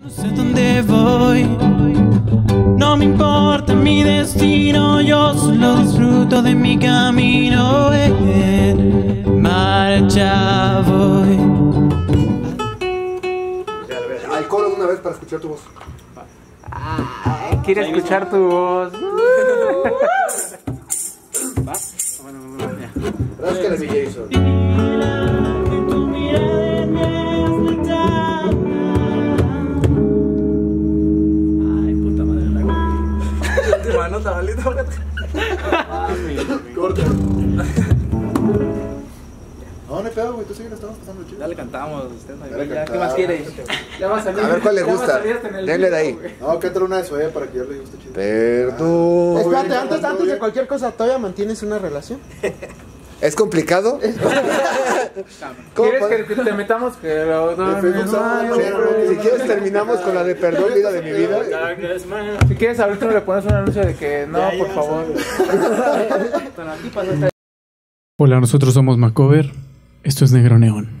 No sé dónde voy, no me importa mi destino, yo solo disfruto de mi camino. En marcha voy. Al coro una vez para escuchar tu voz. Quiero escuchar tu voz. ¿Vas? Ráscale, mi Jason. No, tabalito. Corta. No, no pedo, güey. Tú sigues, estamos pasando chido. Ya le cantamos. Usted no hay ya. ¿Qué más quiere? A ver cuál le gusta. Denle de ahí. No, cántale una de su para que yo le guste chido. Perdón. Espérate, antes de cualquier cosa, ¿todavía mantienes una relación? ¿Es complicado? ¿Quieres que te metamos? Si quieres terminamos con la de perdón, vida de mi vida. Si quieres ahorita le pones un anuncio de que no, por favor. Hola, nosotros somos Macover. Esto es Negro Neón.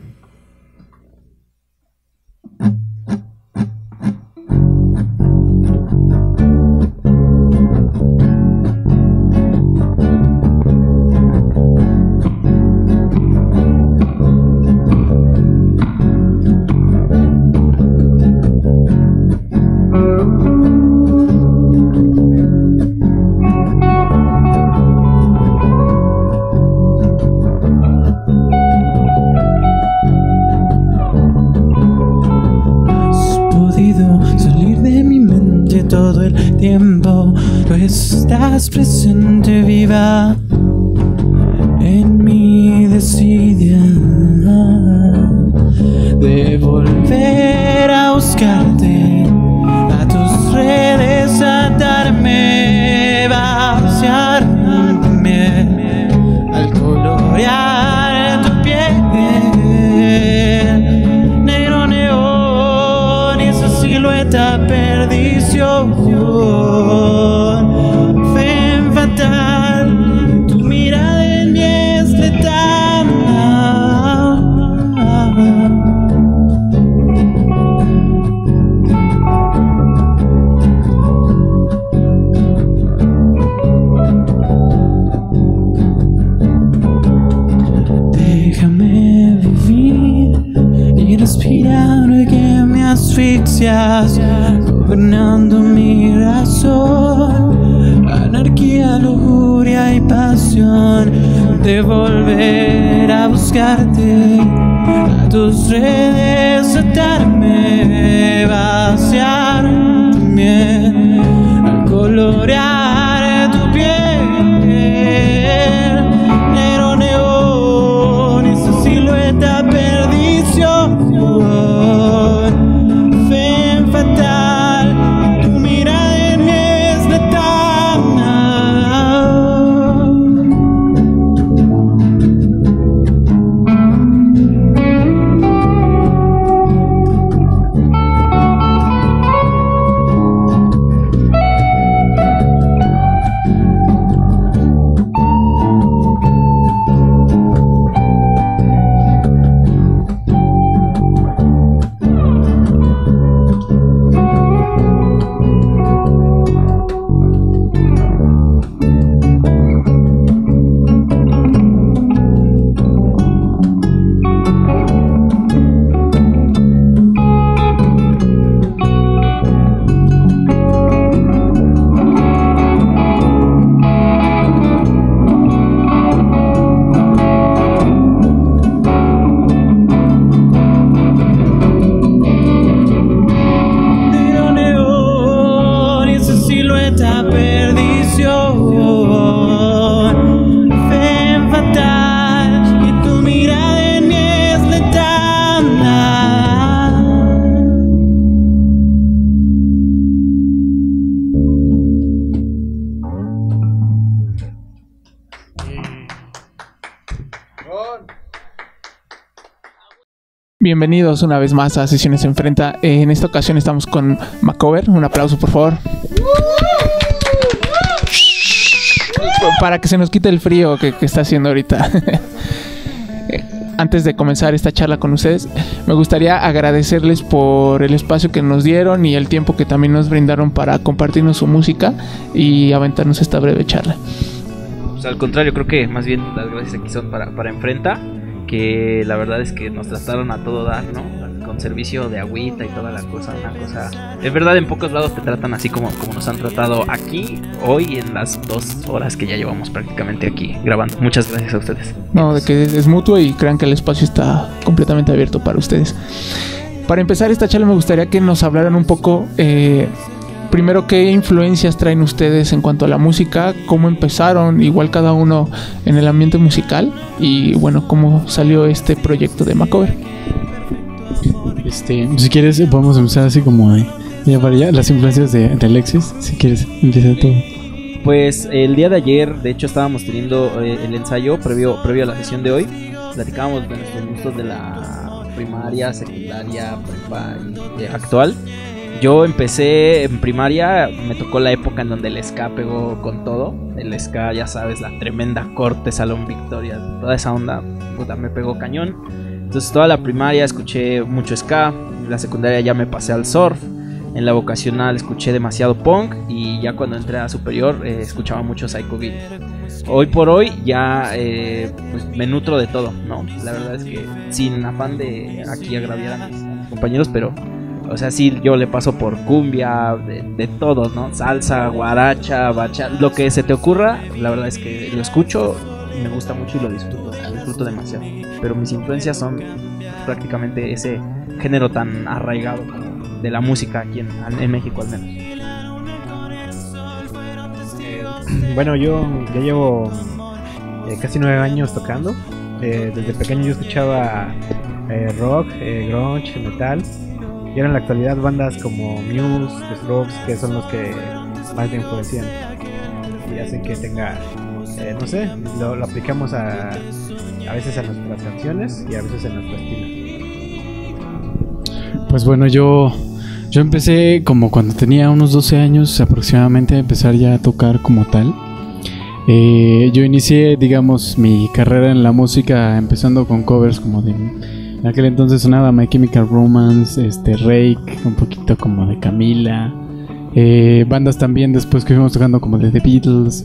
Todo el tiempo tú estás presente, viva en mi decisión de volver a buscarte, a tus redes atarme, vaciarme al colorear tu piel. Negro neón, esa silueta perdición, fe fatal, tu mirada en mi es letal. Déjame vivir y respirar que me asfixias, gobernando mi razón, anarquía, lujuria y pasión, de volver a buscarte, a tus redes atarme, vaciarme al colorear tu piel. Negro neón, esa silueta perdición, fe fatal. Bienvenidos una vez más a Sesiones Enfrenta. En esta ocasión estamos con Macover. Un aplauso, por favor. Para que se nos quite el frío que está haciendo ahorita. antes de comenzar esta charla con ustedes, me gustaría agradecerles por el espacio que nos dieron y el tiempo que también nos brindaron para compartirnos su música y aventarnos esta breve charla. Pues al contrario, creo que más bien las gracias aquí son para Enfrenta, que la verdad es que nos trataron a todo dar, ¿no? Con servicio de agüita y toda la cosa, una cosa... Es verdad, en pocos lados te tratan así como nos han tratado aquí, hoy, en las 2 horas que ya llevamos prácticamente aquí grabando. Muchas gracias a ustedes. No, de que es mutuo y crean que el espacio está completamente abierto para ustedes. Para empezar esta charla me gustaría que nos hablaran un poco... Primero, ¿qué influencias traen ustedes en cuanto a la música? ¿Cómo empezaron, igual cada uno en el ambiente musical? Y bueno, ¿cómo salió este proyecto de Macover? Si quieres, podemos empezar así como de ya para allá, las influencias de Alexis. Si quieres, empieza tú. Pues el día de ayer, de hecho, estábamos teniendo el ensayo previo a la sesión de hoy. Platicábamos de nuestros gustos de la primaria, secundaria, prepa y actual. Yo empecé en primaria, me tocó la época en donde el ska pegó con todo. El ska, ya sabes, la Tremenda Corte, Salón Victoria, toda esa onda, puta, me pegó cañón. Entonces toda la primaria escuché mucho ska, en la secundaria ya me pasé al surf, en la vocacional escuché demasiado punk y ya cuando entré a superior escuchaba mucho Psycho Beat. Hoy por hoy ya pues me nutro de todo, ¿no? La verdad es que sin afán de aquí agraviar a mis compañeros, pero... O sea, sí, yo le paso por cumbia, de todo, ¿no? Salsa, guaracha, bachata, lo que se te ocurra, la verdad es que lo escucho, me gusta mucho y lo disfruto demasiado. Pero mis influencias son prácticamente ese género tan arraigado de la música aquí en México, al menos. Bueno, yo ya llevo casi 9 años tocando. Desde pequeño yo escuchaba rock, grunge, metal. Y ahora en la actualidad bandas como Muse, The Strokes, que son los que más te influencian y hacen que tenga, no sé, lo aplicamos a veces a nuestras canciones y a veces en nuestro estilo. Pues bueno, yo empecé como cuando tenía unos 12 años aproximadamente a empezar ya a tocar como tal. Yo inicié, digamos, mi carrera en la música empezando con covers como de... En aquel entonces sonaba My Chemical Romance, Rake, un poquito como de Camila, bandas también después que fuimos tocando como de The Beatles,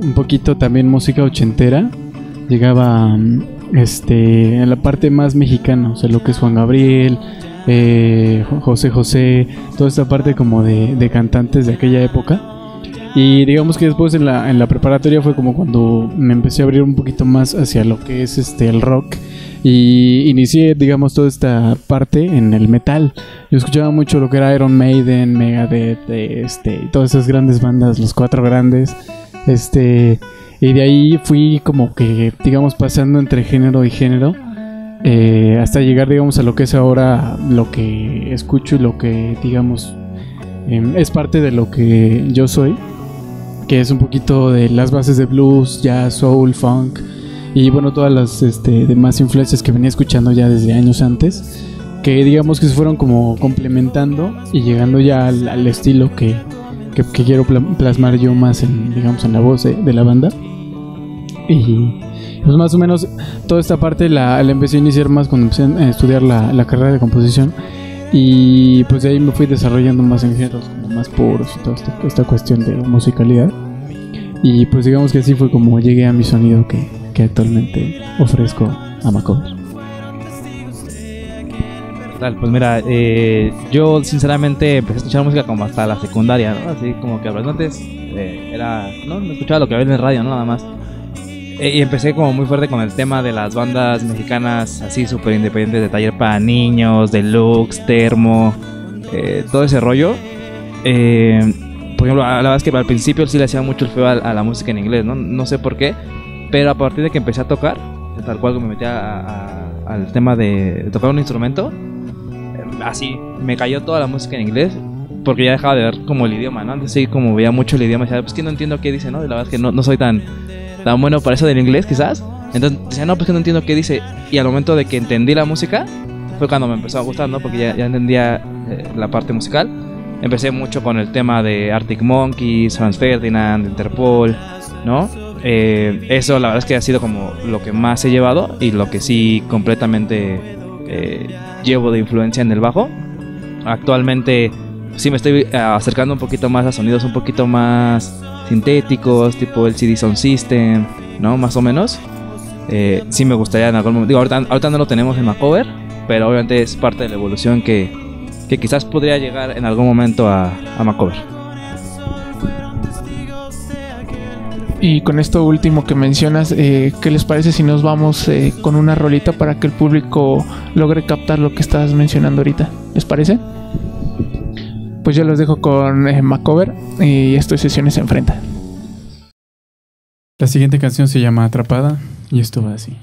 un poquito también música ochentera, llegaba en la parte más mexicana, o sea, lo que es Juan Gabriel, José José, toda esta parte como de cantantes de aquella época. Y digamos que después en la preparatoria fue como cuando me empecé a abrir un poquito más hacia lo que es el rock. Y inicié, digamos, toda esta parte en el metal. Yo escuchaba mucho lo que era Iron Maiden, Megadeth, todas esas grandes bandas, los 4 grandes. Y de ahí fui como que, digamos, pasando entre género y género. Hasta llegar, digamos, a lo que es ahora lo que escucho y lo que, digamos, es parte de lo que yo soy. Que es un poquito de las bases de blues, jazz, soul, funk y bueno, todas las demás influencias que venía escuchando ya desde años antes, que digamos que se fueron como complementando y llegando ya al estilo que quiero plasmar yo más en, digamos, en la voz de la banda. Y pues más o menos toda esta parte la empecé a iniciar más cuando empecé a estudiar la carrera de composición. Y pues de ahí me fui desarrollando más en géneros como más puros y toda esta cuestión de musicalidad. Y pues digamos que así fue como llegué a mi sonido que actualmente ofrezco a Macover. Pues mira, yo sinceramente empecé a escuchar música como hasta la secundaria, ¿no? Así como que antes no escuchaba lo que había en el radio, ¿no? Nada más. Y empecé como muy fuerte con el tema de las bandas mexicanas así súper independientes, de Taller para Niños, Deluxe, Termo, todo ese rollo. Por ejemplo, la verdad es que al principio sí le hacía mucho el feo a la música en inglés, ¿no? No sé por qué, pero a partir de que empecé a tocar, tal cual me metí al tema de tocar un instrumento, así me cayó toda la música en inglés. Porque ya dejaba de ver como el idioma, ¿no? Antes sí como veía mucho el idioma y decía, pues que no entiendo qué dice, ¿no? Y la verdad es que no soy tan bueno para eso del inglés, quizás. Entonces decía, no, pues que no entiendo qué dice. Y al momento de que entendí la música, fue cuando me empezó a gustar, ¿no? Porque ya entendía la parte musical. Empecé mucho con el tema de Arctic Monkeys, Franz Ferdinand, Interpol, ¿no? Eso la verdad es que ha sido como lo que más he llevado y lo que sí completamente llevo de influencia en el bajo. Actualmente sí me estoy acercando un poquito más a sonidos un poquito más sintéticos, tipo el CD Sound System, ¿no? Más o menos. Sí me gustaría en algún momento, digo, ahorita no lo tenemos en Macover, pero obviamente es parte de la evolución que quizás podría llegar en algún momento a Macover. Y con esto último que mencionas, ¿qué les parece si nos vamos con una rolita para que el público logre captar lo que estás mencionando ahorita? ¿Les parece? Pues yo los dejo con Macover y esto es Sesiones Enfrenta. La siguiente canción se llama Atrapada y esto va así.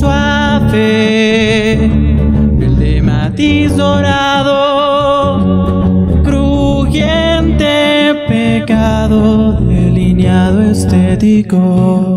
Suave, piel de matiz dorado, crujiente pecado, delineado estético.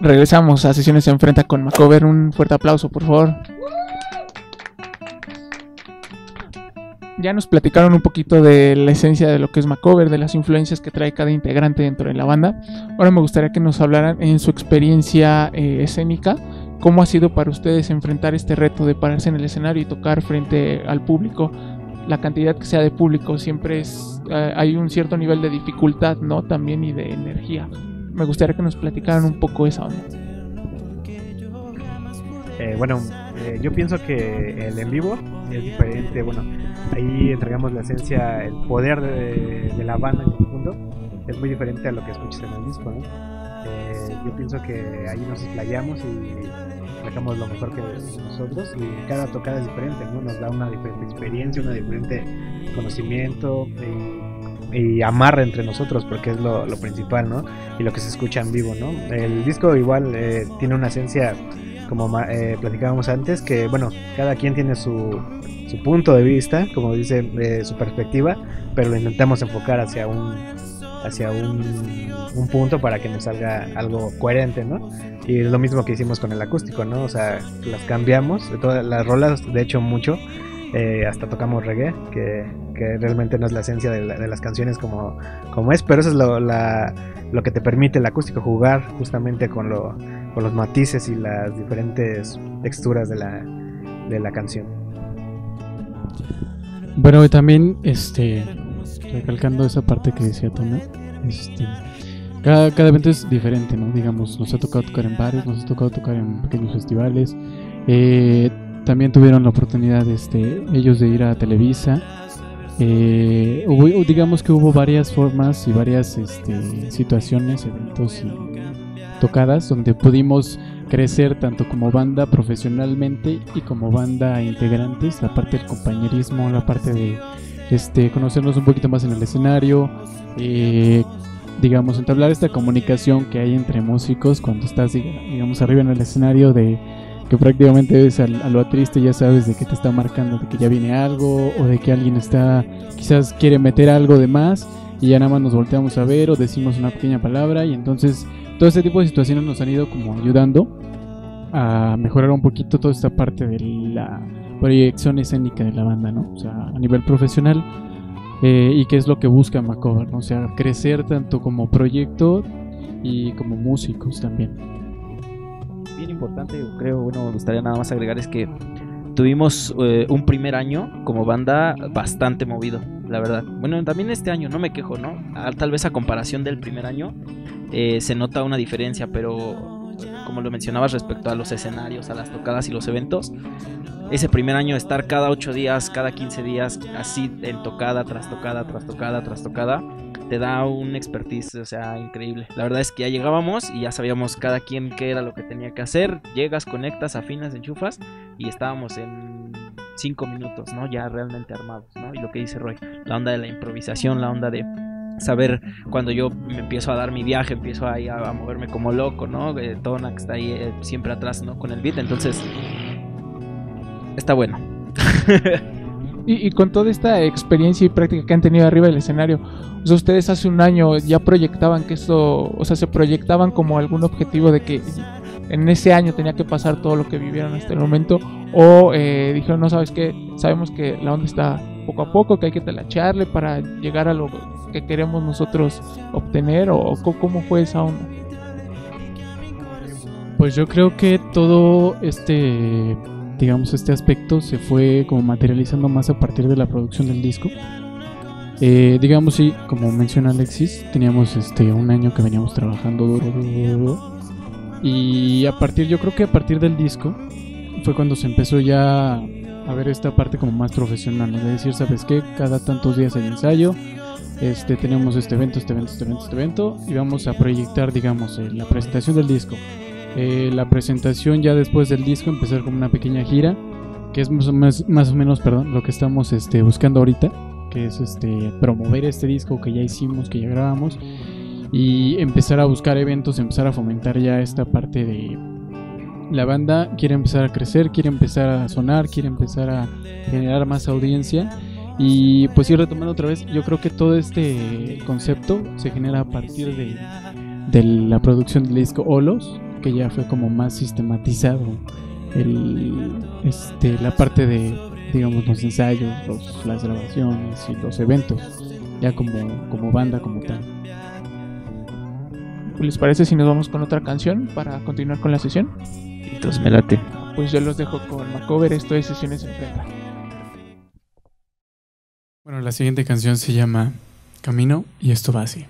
Regresamos a Sesiones Enfrenta con Macover. Un fuerte aplauso, por favor. Ya nos platicaron un poquito de la esencia de lo que es Macover, de las influencias que trae cada integrante dentro de la banda. Ahora me gustaría que nos hablaran en su experiencia escénica, cómo ha sido para ustedes enfrentar este reto de pararse en el escenario y tocar frente al público. La cantidad que sea de público siempre es, hay un cierto nivel de dificultad, ¿no? También y de energía. Me gustaría que nos platicaran un poco esa onda. Yo pienso que el en vivo es diferente. Bueno, ahí entregamos la esencia, el poder de la banda en el mundo. Es muy diferente a lo que escuchas en el disco, ¿no? Yo pienso que ahí nos explayamos y dejamos lo mejor que nosotros, y cada tocada es diferente, ¿no? Nos da una diferente experiencia, un diferente conocimiento y amarra entre nosotros, porque es lo principal, ¿no? Y lo que se escucha en vivo, ¿no? El disco igual tiene una esencia, como platicábamos antes, que bueno, cada quien tiene su punto de vista, como dice, su perspectiva, pero lo intentamos enfocar hacia un punto para que nos salga algo coherente, ¿no? Y es lo mismo que hicimos con el acústico, ¿no? O sea, las cambiamos, todas las rolas, de hecho mucho, hasta tocamos reggae, que realmente no es la esencia de las canciones como es, pero eso es lo que te permite el acústico, jugar justamente con los matices y las diferentes texturas de la canción. Bueno, y también recalcando esa parte que decía Toma, cada evento es diferente, ¿no? Digamos, nos ha tocado tocar en bares, nos ha tocado tocar en pequeños festivales, también tuvieron la oportunidad ellos de ir a Televisa. Digamos que hubo varias formas y varias situaciones, eventos y tocadas donde pudimos crecer tanto como banda profesionalmente y como banda integrantes, la parte del compañerismo, la parte de conocernos un poquito más en el escenario, digamos, entablar esta comunicación que hay entre músicos cuando estás, digamos, arriba en el escenario, de que prácticamente ves a lo triste, ya sabes de qué te está marcando, de que ya viene algo, o de que alguien está, quizás quiere meter algo de más, y ya nada más nos volteamos a ver o decimos una pequeña palabra, y entonces todo este tipo de situaciones nos han ido como ayudando a mejorar un poquito toda esta parte de la proyección escénica de la banda, ¿no? O sea, a nivel profesional, y qué es lo que busca Macover, ¿no? O sea, crecer tanto como proyecto y como músicos también. Bien importante, yo creo, bueno, me gustaría nada más agregar es que tuvimos un primer año como banda bastante movido, la verdad. Bueno, también este año, no me quejo, ¿no? Tal vez a comparación del primer año se nota una diferencia, pero como lo mencionabas respecto a los escenarios, a las tocadas y los eventos, ese primer año estar cada 8 días, cada 15 días, así en tocada, tras tocada, tras tocada, tras tocada, te da un expertise, o sea, increíble. La verdad es que ya llegábamos y ya sabíamos cada quien qué era lo que tenía que hacer. Llegas, conectas, afinas, enchufas y estábamos en 5 minutos, ¿no? Ya realmente armados, ¿no? Y lo que dice Roy, la onda de la improvisación, la onda de saber cuando yo me empiezo a dar mi viaje, empiezo ahí a moverme como loco, ¿no? Tona que está ahí siempre atrás, ¿no? Con el beat, entonces está bueno. Y con toda esta experiencia y práctica que han tenido arriba del escenario, o sea, ustedes hace un año ya proyectaban que esto, o sea, se proyectaban como algún objetivo de que en ese año tenía que pasar todo lo que vivieron hasta el momento, o dijeron, no, ¿sabes qué? Sabemos que la onda está poco a poco, que hay que talacharle para llegar a lo que queremos nosotros obtener, o ¿cómo fue esa onda? Pues yo creo que todo digamos, este aspecto se fue como materializando más a partir de la producción del disco. Digamos, sí, como menciona Alexis, teníamos un año que veníamos trabajando duro. Y a partir del disco fue cuando se empezó ya a ver esta parte como más profesional, es decir, ¿sabes qué? Cada tantos días hay ensayo, tenemos este evento, y vamos a proyectar, digamos, la presentación del disco. La presentación ya después del disco, empezar con una pequeña gira, que es más o menos lo que estamos buscando ahorita, que es promover este disco que ya hicimos, que ya grabamos, y empezar a buscar eventos, empezar a fomentar ya esta parte de la banda. Quiere empezar a crecer, quiere empezar a sonar, quiere empezar a generar más audiencia, y pues ir retomando otra vez. Yo creo que todo este concepto se genera a partir de la producción del disco Olos, que ya fue como más sistematizado la parte de digamos, los ensayos, las grabaciones y los eventos, ya como banda, como tal. Pues, ¿les parece si nos vamos con otra canción para continuar con la sesión? Entonces me late. Pues yo los dejo con Macover, esto es Sesiones Enfrenta. Bueno, la siguiente canción se llama Camino y esto va así.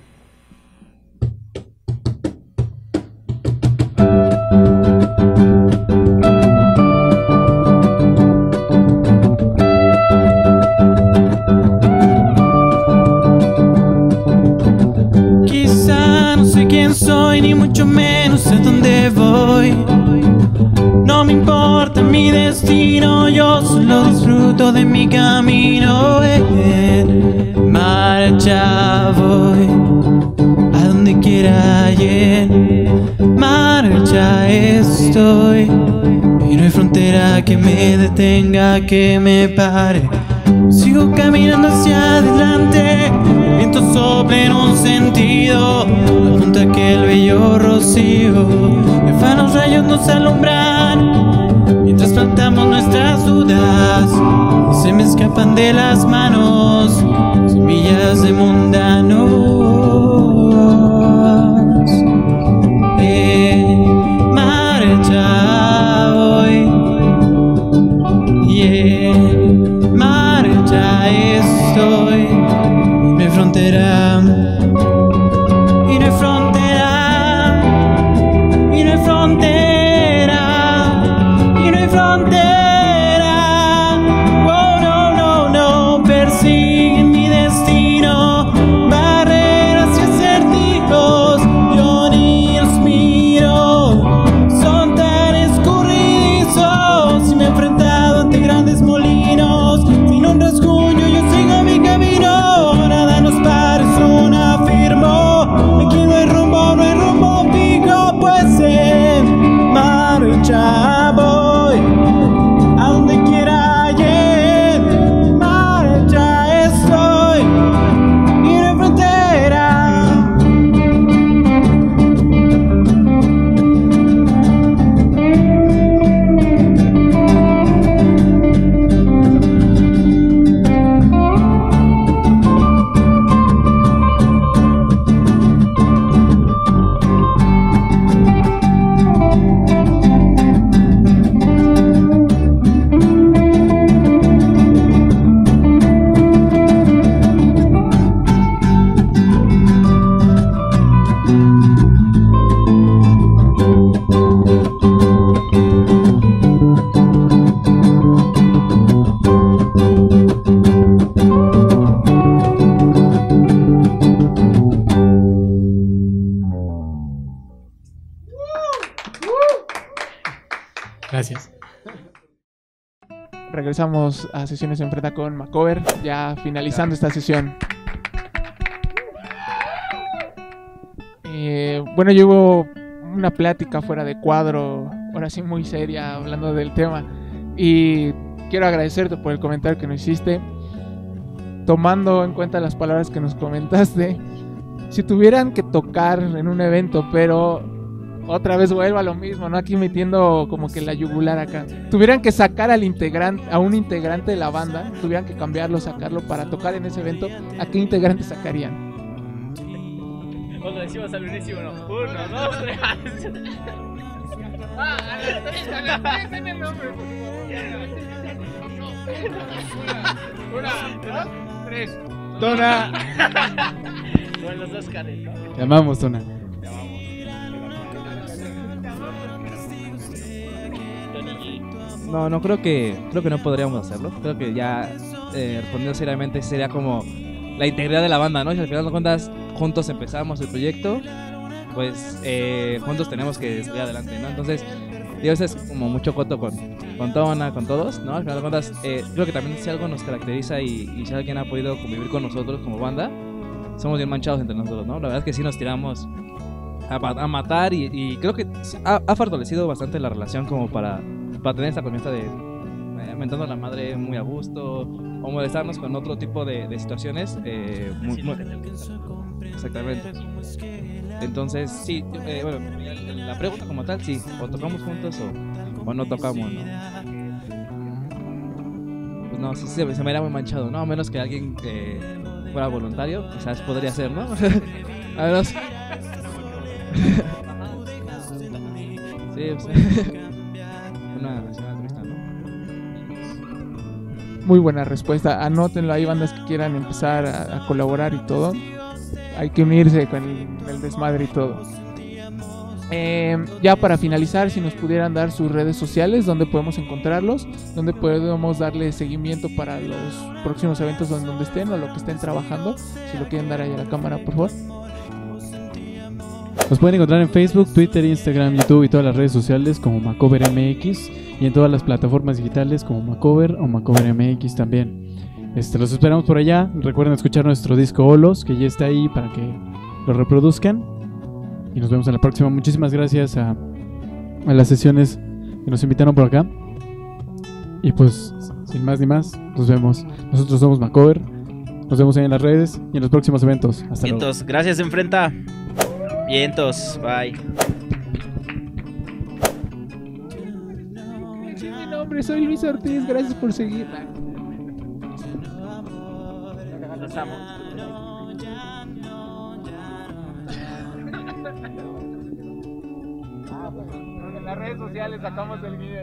Quizá no sé quién soy, ni mucho menos sé dónde voy. No me importa mi destino, yo solo disfruto de mi camino. En marcha voy, a donde quiera ir. Marcha estoy, y no hay frontera que me detenga, que me pare. Sigo caminando hacia adelante, el viento sopla en un sentido, apunta que el bello rocío de fanos rayos nos alumbran, mientras plantamos nuestras dudas, se me escapan de las manos, semillas de mundanos. Marcha hoy, marcha estoy, no hay frontera, y no hay frontera, y no hay frontera, y no hay frontera. Oh no, no, no, persigue mi destino, barreras y acertijos, yo ni los miro, son tan escurridizos, y me he enfrentado ante grandes molinos. Sin un rasguño yo sigo mi camino, nada nos parece un afirmo. Aquí no hay rumbo fijo, pues en marcha voy, a donde quiera ir. Marcha estoy, y no hay frontera. Gracias. Regresamos a Sesiones Enfrenta con Macover, ya finalizando esta sesión. Bueno, yo hubo una plática fuera de cuadro, ahora sí muy seria, hablando del tema. Y quiero agradecerte por el comentario que nos hiciste. Tomando en cuenta las palabras que nos comentaste, si tuvieran que tocar en un evento, pero otra vez vuelvo a lo mismo, ¿no? Aquí metiendo como que la yugular acá. Tuvieran que sacar a un integrante de la banda, tuvieran que cambiarlo, sacarlo para tocar en ese evento, ¿a qué integrante sacarían? Cuando decimos al unísimo, ¿no? 1, 2, 3. Ah, en el nombre, por favor. 1, 2, 3. Tona. Bueno, los dos caras, ¿no? Te amamos, Tona. Te amamos. No, no creo que no podríamos hacerlo. Creo que ya respondiendo seriamente sería como la integridad de la banda, ¿no? Y al final de cuentas juntos empezamos el proyecto, pues juntos tenemos que salir adelante, ¿no? Entonces, digo, eso es como mucho coto con Tona, con todos, ¿no? Al final de cuentas creo que también si algo nos caracteriza y si alguien ha podido convivir con nosotros como banda, somos bien manchados entre nosotros, ¿no? La verdad es que sí nos tiramos a matar y creo que ha fortalecido bastante la relación como para tener esta confianza de mentando a la madre muy a gusto o molestarnos con otro tipo de situaciones muy, exactamente. Entonces sí, bueno, la pregunta como tal, sí, o tocamos juntos o no tocamos, ¿no? Pues no, sí, se me era muy manchado, ¿no? A menos que alguien fuera voluntario, quizás podría ser, ¿no? A menos... Sí, pues... una entrevista, ¿no? Muy buena respuesta. Anótenlo, hay bandas que quieran empezar a colaborar y todo. Hay que unirse con el desmadre y todo. Ya para finalizar, si nos pudieran dar sus redes sociales, donde podemos encontrarlos, donde podemos darle seguimiento para los próximos eventos donde estén o lo que estén trabajando, si lo quieren dar ahí a la cámara, por favor. Nos pueden encontrar en Facebook, Twitter, Instagram, YouTube y todas las redes sociales como MacoverMX, y en todas las plataformas digitales como Macover o MacoverMX también. Los esperamos por allá. Recuerden escuchar nuestro disco Olos, que ya está ahí para que lo reproduzcan. Y nos vemos en la próxima. Muchísimas gracias a las sesiones que nos invitaron por acá. Y pues, sin más ni más, nos vemos. Nosotros somos Macover. Nos vemos ahí en las redes y en los próximos eventos. Hasta luego. Vientos, gracias, Enfrenta. Vientos, bye. Mi nombre, soy Luis Ortiz. Gracias por seguir. Los amo. En las redes sociales sacamos el video.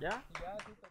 ¿Ya? ¿Ya?